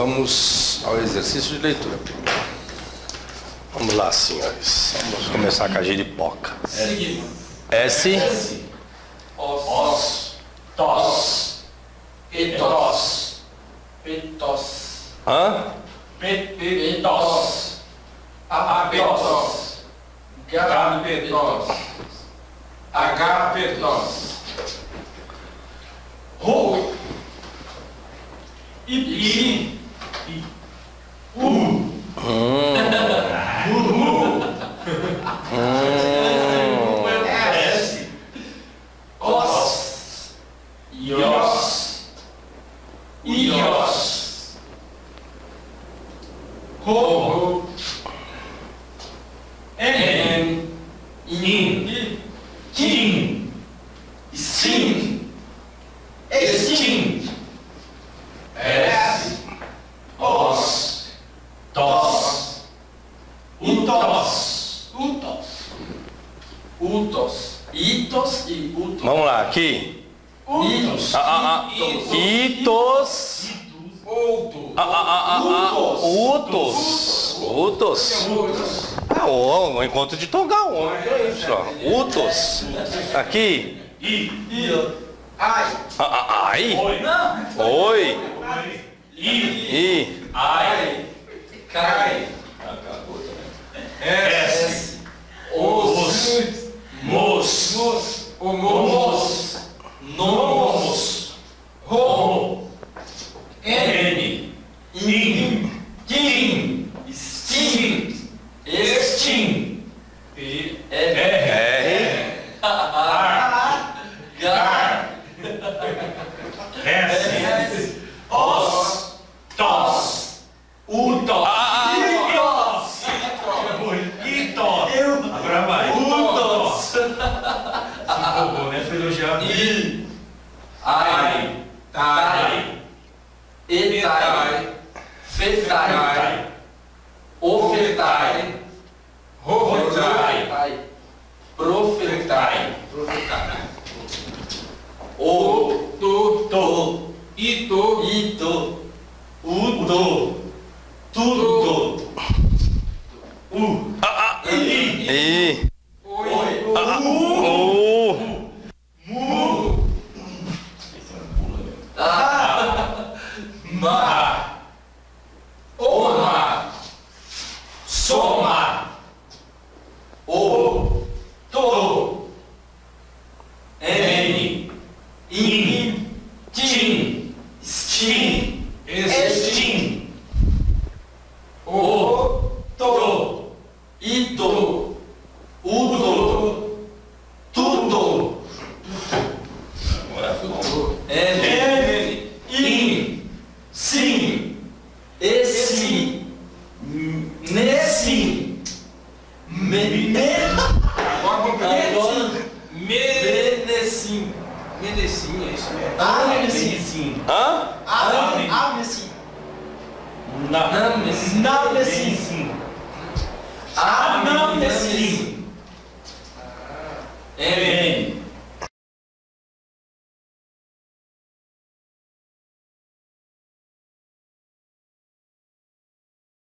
Vamos ao exercício de leitura primeiro. Vamos lá, senhores. Vamos começar com a giripoca. S. S. S. Os. Tos. Petos. Petos. Hã? Petos. Apetos. Gapetos. Agapetos. Rou. I. U. S. Os. Ios. Ios. Ho. En. Nin. Tin. Sin. Estin. S. Os. Tos. Utos. Utos. Utos. Itos e utos. Vamos lá, aqui. Utos. Itos. Utos. Utos. Utos. É um encontro de Tongal. Utos. Aqui. Ai. Ai. Oi. I. Ai. Cai. S. Os. Mos. Homos. Nomos. Rom. N. Nin. Tim. Stim. Estim. R. Ar. Gar. S. Os. Tos. Utos. Itos. Itos. Agora vai. Utos. Se empolgou, né? Foi elogiado. I. Ai. Tai. Etai. Fetai. Ofertai. Rofertai. Profertai. O. Tu. To. Ito. Ito. Udo. Tudo. U. I. Oi. U. Mu. Ta. Ma. Oma. Soma. O. To. N. In. Tin. Stin. Estim. O. To. Ito. Udo. Tudo. N. In. Sim. Esse. Nesse. Menecim. Menecim, é isso mesmo. Ah, Menecim. Hã? Ah, Menecim. Não, Menecim. Ah, não.